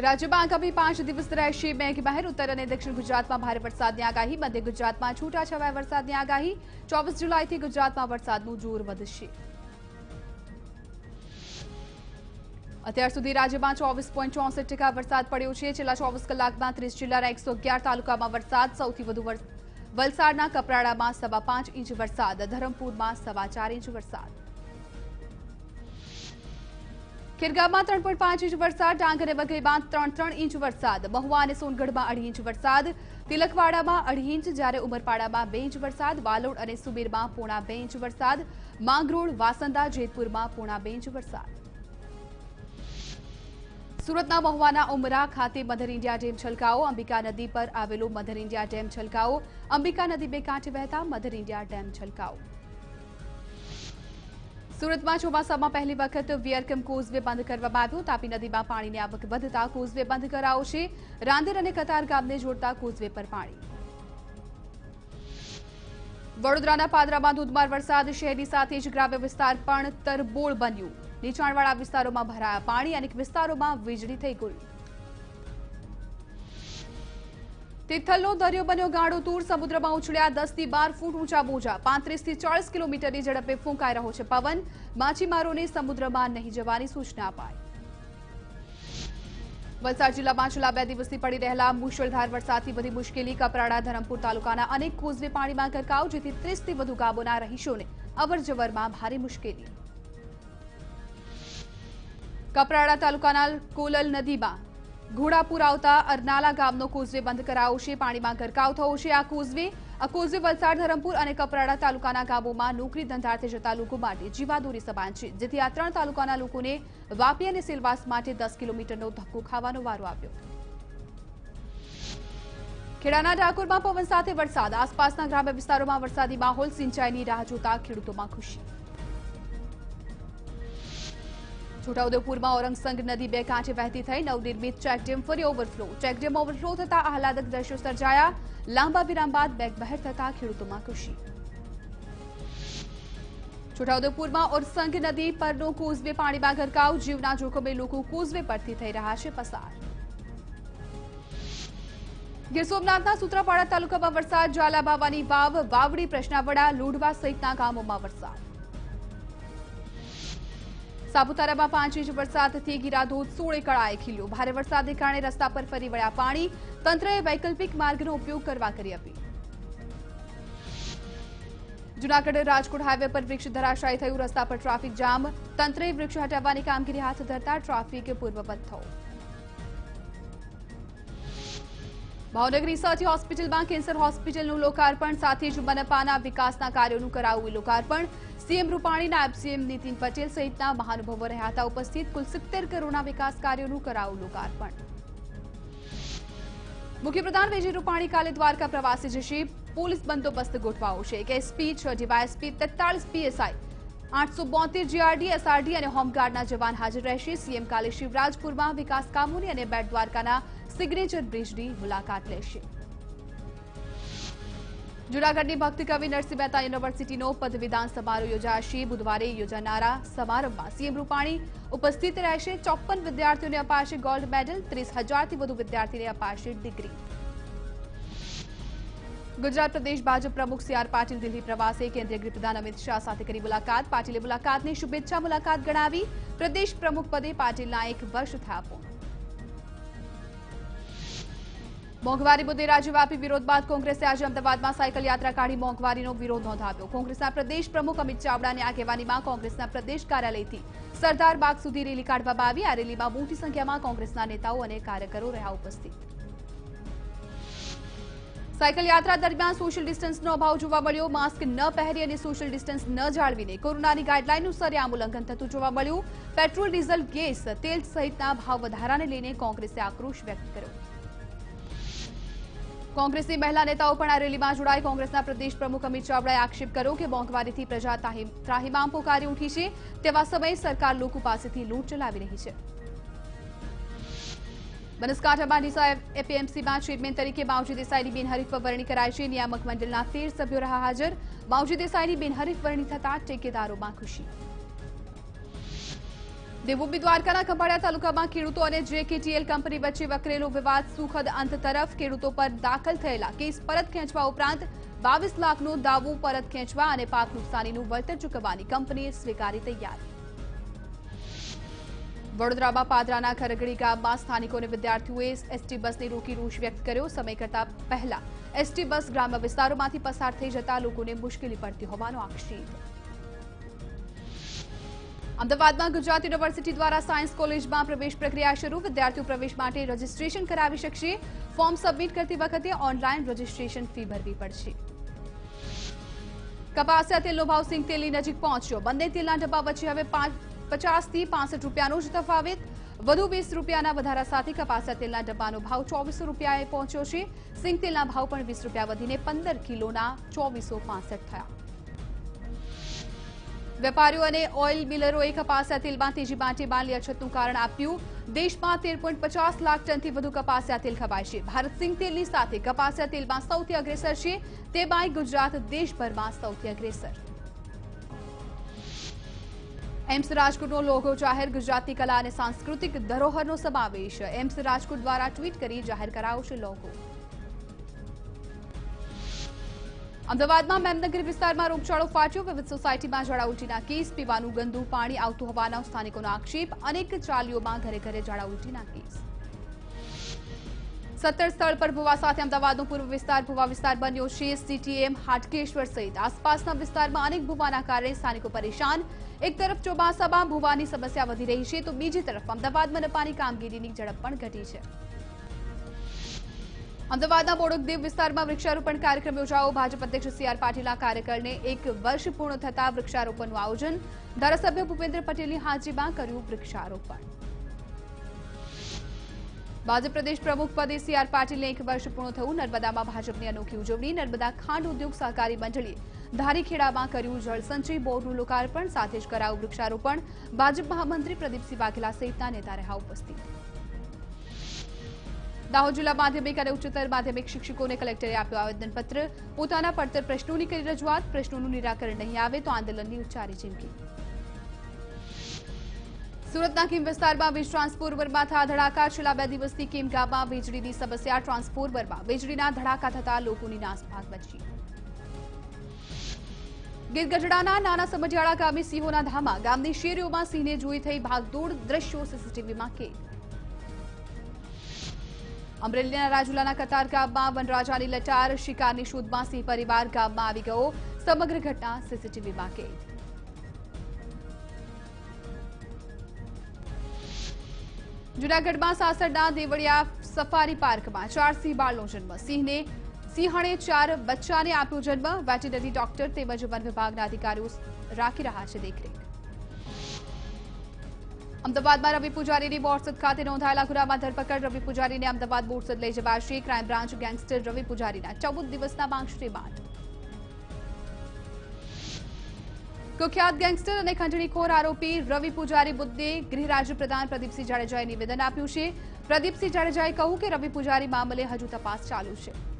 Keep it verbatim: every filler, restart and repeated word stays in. राज्य में आगामी पांच दिवस रहेशे मेઘ बहर। उत्तर और दक्षिण गुजरात में भारे वरसाद आगाही। मध्य गुजरात में छूटाछवाया वरसाद आगाही। चौबीस जुलाई थी गुजरात में वरसाद जोर वधशे। अत्यार सुधी राज्य में चौवीस पॉइंट चौसठ टका वरसाद पड़ो है। छेल्ला चौवीस कलाक में तीस जिल्लाना एक सौ अगियार तालुका में वरसाद। सौथी वधु वलसाडना कपराड़ा में सवा पांच इंच वरसाद। धरमपुर में सवा चार इंच वरसाद। खीरगाम में त्रण पॉइंट पांच इंच वरसाद। डांग और वघई में त्रण त्रण इंच वरसाद। महुआ और सोनगढ़ में अढ़ी इंच वरसाद। तिलकवाड़ा में अढ़ी इंच जयरे उमरपाड़ा में बे इंच वरसाद। वालोड और सुबीर में पौणा बे इंच वरसाद। मांगरोळ वासंदा जेतपुर में पौणा बे इंच वरसाद। सूरतना महुआना उमरा खाते मधर इंडिया डेम छलकाओ। अंबिका नदी पर आवेलो मधर इंडिया डेम छलकाओ। अंबिका नदी बे कांठे बहता मधर इंडिया डेम छलकाओ। सूरत में चौमासामां पहली वखत वियरकम कोजवे बंद करवामां आव्यो। तापी नदी में पाणीनी आवक वधता कोजवे बंद करायो छे। रांदेर अने कतार गाમને जोड़ता कोजवे पर पाणी। वडोदराना पादरामां धोधमार वरसाद। शहरनी साथे ज ग्राम्य विस्तार पण तरबोळ बन्यो। નીચાણવાળા વિસ્તારોમાં ભરાયા પાણી। અનેક વિસ્તારોમાં વીજળી થઈ ગુલ। તિથલનો દરિયો બન્યો ગાઢો। તૂર સમુદ્રમાં ઉછળ્યા દસ થી બાર ફૂટ ઊંચા મોજા। પાંત્રીસ થી ચાલીસ કિલોમીટરની ઝડપે ફૂંકાઈ રહ્યો છે પવન। માછીમારોને સમુદ્રમાં નહીં જવાની સૂચના અપાઈ। વલસાડ જિલ્લામાં છેલ્લા બે દિવસથી પડી રહેલા મુશળધાર વરસાદથી વધી મુશ્કેલી। કપરાડા ધરમપુર તાલુકાના અનેક કોઝવે પાણીમાં ગરકાવ। જેથી ત્રીસ થી વધુ ગામોના રહીશોને અવરજવરમાં ભારે મુશ્કેલી। कपराड़ा तालुकाना कोलल नदी में घोड़ापूर आता अरनाला गामनो कोजवे बंद करायो। पाणी में गरकाव थयो छे। आ कोजवे आ कोजवे वलसाड धरमपुर और कपराड़ा तालुकाना गामोमां नौकरी धंधार्थे जता लोको माटे जीवादोरी समान छे। जेथी आ त्रण तालुकाना लोकोने वापी अने सेलवास माटे दस किलोमीटरनो धक्को खावानो वारो आव्यो। खेड़ाना ढाकोरमां पवन साथे वरसाद। आसपासना ग्राम्य विस्तारोमां वरसादी माहोल। सिंचाईनी राह जोता खेडूतोमां खुशी। छोटाउदेपुर में औरंगसंग नदी बे कांठे वहती थी। नवनिर्मित चेकडेम फरी ओवरफ्लो। चेकडेम ओवरफ्लो थता आह्लादक दृश्य सर्जाया। लांबा विराम बाद मेघ बहर थता खेडूतोमां खुशी। छोटाउदेपुर में औरंगसंग नदी परनो कोजवे पाणी में गरकाव। जीवना जोखमे लोको कोजवे परथी थई रह्या छे पसार। गीर सोमनाथना सूत्रापाड़ा तालुका में वरसाद। ज्वालाबावानी वाव वावड़ी प्रश्नावड़ा लोढ़वा सहितना गामोमां वरसाद। सापुतारा में पांच इंच वरसाद थी गिराधोध सोल एकड़ाए खील्यो। भारे वरसादने कारणे रस्ता पर फरी वळ्या पाणी। तंत्रए वैकल्पिक मार्गनो उपयोग करवा करी अपील। जूनागढ़ राजकोट हाईवे पर वृक्ष धराशायी थयुं। रस्ता पर ट्राफिक जाम। तंत्रए वृक्ष हटाववानी कामगीरी हाथ धरता ट्राफिक पूर्ववत थयो। भावनगर रिसर्च होस्पिटल में कैंसर होस्पिटलनुं लोकार्पण। साथे ज मनपाना विकासना कार्योनुं कराव्युं लोकार्पण। सीएम रूपाणी नायब सीएम नितिन पटेल सहित महानुभावो रह्या हता उपस्थित। कुल सित्तेर करोड़ना विकास कार्योनुं कराव्युं लोकार्पण। मुख्यमंत्री विजय रूपाणी काले द्वारका प्रवासे जशे। पोलीस बंदोबस्त गोठवायो छे। एक एसपी छह डीवायएसपी तेतालीस पीएसआई आठ सौ बोतेर जीआरडी एसआरडी और होमगार्डना जवान हाजर रहेशे। सीएम काले शिवराजपुर में विकास कामोनी और बेट द्वारकाना सिग्नेचर ब्रिजनी मुलाकात लेशे। जूनागढ़ भक्ति कवि नरसिंह मेहता यूनिवर्सिटी पदवीदान समारोह योजाशे। बुधवारे योजानारा समारोह में सीएम रूपाणी उपस्थित रहेशे। चौप्पन विद्यार्थी ने अपाशे गोल्ड मेडल। तीस हजार वधु विद्यार्थी ने अपाशे डिग्री। गुजरात प्रदेश भाजप प्रमुख सी आर पाटिल दिल्ही प्रवासे। केन्द्रीय गृहप्रधान अमित शाह साथे करी मुलाकात। पाटिले मुलाकात ने शुभेच्छा मुलाकात गणावी। प्रदेश प्रमुख पदे पाटिलना एक वर्ष थया पूर्ण। मोंघवारी मुद्दे राज्यव्यापी विरोध बाद कांग्रेसे आज अमदावाद में साइकिल यात्रा काढ़ी मोंघवारी विरोध नोंधाव्यो। कांग्रेसना प्रदेश प्रमुख अमित चावड़ाने आगेवानी में कांग्रेसना प्रदेश कार्यालयथी सरदार बाग सुधी रेली काढवामां आवी। आ रेलीमां मोटी संख्या में कांग्रेसना नेताओं और कार्यकरो रह्या उपस्थित। साइकिल यात्रा दरमियान सोशियल डिस्टन्सनो अभाव जोवा मळ्यो। मास्क न पहरी अने सोशियल डिस्टन्स न जाळवीने कोरोनानी गाइडलाइननुं सरेआम उल्लंघन थतुं जोवा मळ्युं। पेट्रोल डीजल गैस तेल सहितना भाव वधाराने लईने कांग्रेसे आक्रोश व्यक्त कर्यो। कांग्रेसनी महिला नेताओं पण आ रेलीमां जोड़ाई। कांग्रेसना प्रदेश प्रमुख अमित चावड़ाए आक्षेप कर्यो के मोंघवारीथी प्रजा त्राहिमाम पुकारी उठी छे। तेवा समये सरकार लोको पासेथी लूंट चलावी रही छे। बनासकांठामां ડીસા एपीएमसीमां चेरમેન तरीके માવજી દેસાઈની બિનહરીફ વરણી કરાઈ છે। નિયામક મંડળના તેર સભ્યો રહ્યા હાજર। માવજી દેસાઈની બિનહરીફ વરણી થતાં ટેકેદારોમાં ખુશી। દેવભૂમિ દ્વારકાના ખંભાળિયા તાલુકામાં ખેડૂતો અને જેકેટીએલ કંપની વચ્ચે વકરેલો વિવાદ સુખદ અંત તરફ ખેડૂતો પર દાખલ થયેલા કેસ પરત ખેંચવા ઉપરાંત બાવીસ લાખનો દાવો પરત ખેંચવા અને પાક નુકસાનીનું વળતર ચૂકવવાની કંપનીએ સ્વીકારી તૈયારી। वडोदरामा पादराना खरगड़ी गाम में स्थानिकों ने विद्यार्थीओए एसटी बस ने रोकी रोष व्यक्त कर्यो। समय करता पहला एसटी बस ग्राम्य विस्तारों में पसार थई जता लोकोने मुश्केली पड़ती होवानो आक्षेप। अमदावाद में गुजरात यूनिवर्सिटी द्वारा सायंस कॉलेज में प्रवेश प्रक्रिया शुरू। विद्यार्थी प्रवेश माटे रजिस्ट्रेशन करावी शकशे। फॉर्म सबमिट करती वखते ऑनलाइन रजिस्ट्रेशन फी भरवी पड़शे। कपास तेलनो भाव सिंगतेली नजीक पहोंच्यो। बंने तेलना डब्बा वच्चे हवे पचास थी पांसठ रूपियानो ज तफावत। वधु वीस रूपियाना वधारा साथी कपासा तेलना डब्बानो भाव चौबीस रूपियाए पहोंच्यो छे। सिंग तेलना भाव पण वीस रूपिया वधीने पंदर किलोना चौबीसो पांसठ थया। वेपारीओ अने ऑइल मिलरोए कपासा तेलमां तेजी माटे मालनी अछतनुं कारण आप्युं। देशमां तेर पॉइंट पचास लाख टनथी वधु कपासा तेल खवाय छे। भारत सिंग तेलनी साथे कपासा तेलमां सौथी अग्रेसर छे। तेमांय गुजरात देशभरमां सौथी अग्रेसर। एम्स राजकोटનો લોગો જાહેર। ગુજરાતી કલા અને સાંસ્કૃતિક ધરોહરનો સમાવેશ। એમ્સ રાજકોટ દ્વારા ટ્વીટ કરી જાહેર કરાવશે લોગો। અમદાવાદમાં મેમનગર વિસ્તારમાં રોગચાળો ફાટ્યો। વિવિધ સોસાયટીમાં ઝાડાઉલટીના કેસ। પીવાનું ગંદુ પાણી આવતું હોવાનો સ્થાનિકોનો આક્ષેપ। અનેક ચાલીઓમાં ઘરે ઘરે ઝાડાઉલટીના કેસ। સત્તર સ્થળ પર ભૂવા સાથે અમદાવાદનો પૂર્વ વિસ્તાર ભૂવા વિસ્તાર બન્યો છે। સીટીએમ હાટકેશ્વર સહિત આસપાસના વિસ્તારમાં અનેક ભૂવાના કારણે સ્થાનિકો પરેશાન। एक तरफ चौमासा भूवा की समस्या वधी रही है तो बीजी तरफ अमदावाद मनपा की कामगीरी की झड़प पण घटी है। अमदावाद बोडकदेव विस्तार में वृक्षारोपण कार्यक्रम योजायो। भाजपा अध्यक्ष सी आर पाटील कार्यकाल ने एक वर्ष पूर्ण थता वृक्षारोपण आयोजन। धारासभ्य भूपेन्द्र पटेल की हाजरी में कर्यु वृक्षारोपण। भाजप प्रदेश प्रमुख पदे सी आर पाटील ने एक वर्ष पूर्ण थयु। नर्मदा में भाजपनी अनोखी उजवणी। नर्मदा खांड उद्योग सहकारी मंडली धारीखेड़ा में कर्यु जलसंचय बोर्डनु लोकार्पण। साथ ज करायु वृक्षारोपण। भाजप महामंत्री प्रदीपसिंह वाघेला सहित नेता रहा उपस्थित। दाहोद जिला माध्यमिक और उच्चतर माध्यमिक शिक्षकों ने कलेक्टरे आप्यो आवेदनपत्र। पोताना पड़तर प्रश्नों की करी रजूआत। प्रश्नों निराकरण नहीं आवे तो आंदोलन की उच्चारी चीमकी। सूरतना केम विस्तार में वीज ट्रांसफॉर्मर में था धड़ाका। छेल्ला बे दिवसथी केम गाम में वीजळी की समस्या। ट्रांसफॉर्मर में वीजळीना धड़ाका थता लोकोनी नासभाग मची। गीर गढડાના નાના સમઢિયાળા ગામે સિંહોના ધામા। ગામની શેરીઓમાં સિંહને જોઈ થઈ ભાગદોડ। દ્રશ્યો સીસીટીવીમાં કેદ। અમરેલીના રાજુલાના કતાર ગામમાં વનરાજાની લટાર। શિકારની શોધમાં સિંહ પરિવાર ગામમાં આવી ગયો। સમગ્ર ઘટના સીસીટીવીમાં કેદ। जूनागढ़ में सासरना देवड़िया सफारी पार्क में चार सिंह बाळनो जन्म। सिंहने सिंहणे चार बच्चा ने आप्यो जन्म। वेटनरी डॉक्टर तेमज वन विभागना अधिकारीओ राखी रहा छे देखरेख। अमदावाद में रवि पुजारीनी बोरसद खाते नोंधायेला गुनामां धरपकड़। रवि पुजारीने अमदावाद बोरसद लई जवाशे। क्राइम ब्रांच गैंगस्टर रवि पुजारीना चौदह दिवसना मांगशे रिमांड। कुख्यात गैंगस्टर और खंडणीखोर आरोपी रवि पुजारी मुद्दे गृहराज्य प्रधान प्रदीपसिंह जाडेजाए निवेदन आप्युं छे। प्रदीपसिंह जाडेजाए कहूं कि रवि पुजारी मामले हजू तपास चालू है।